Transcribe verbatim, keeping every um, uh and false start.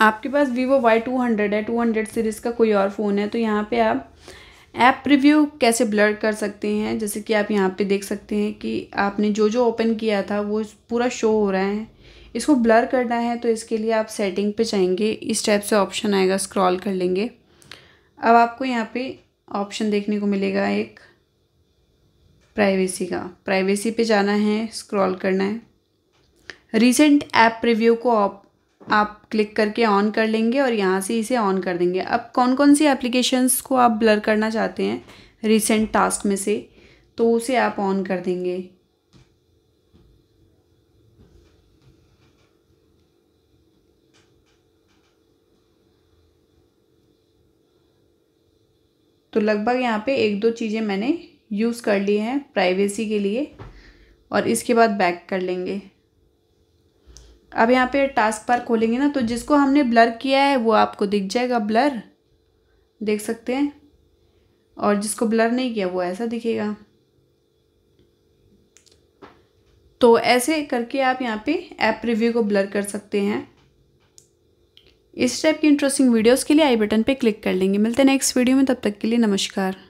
आपके पास Vivo Y two hundred है, टू हंड्रेड सीरीज़ का कोई और फ़ोन है, तो यहाँ पे आप ऐप रिव्यू कैसे ब्लर कर सकते हैं। जैसे कि आप यहाँ पे देख सकते हैं कि आपने जो जो ओपन किया था वो पूरा शो हो रहा है। इसको ब्लर करना है तो इसके लिए आप सेटिंग पे जाएंगे, इस टाइप से ऑप्शन आएगा, स्क्रॉल कर लेंगे। अब आपको यहाँ पे ऑप्शन देखने को मिलेगा एक प्राइवेसी का, प्राइवेसी पे जाना है, स्क्रॉल करना है, रिसेंट ऐप रिव्यू को आप आप क्लिक करके ऑन कर लेंगे और यहाँ से इसे ऑन कर देंगे। अब कौन कौन सी एप्लीकेशंस को आप ब्लर करना चाहते हैं रिसेंट टास्क में से, तो उसे आप ऑन कर देंगे। तो लगभग यहाँ पे एक दो चीज़ें मैंने यूज़ कर ली हैं प्राइवेसी के लिए, और इसके बाद बैक कर लेंगे। अब यहाँ पे टास्क बार खोलेंगे ना, तो जिसको हमने ब्लर किया है वो आपको दिख जाएगा, ब्लर देख सकते हैं, और जिसको ब्लर नहीं किया वो ऐसा दिखेगा। तो ऐसे करके आप यहाँ पे ऐप रिव्यू को ब्लर कर सकते हैं। इस टाइप की इंटरेस्टिंग वीडियोस के लिए आई बटन पे क्लिक कर लेंगे। मिलते हैं नेक्स्ट वीडियो में, तब तक के लिए नमस्कार।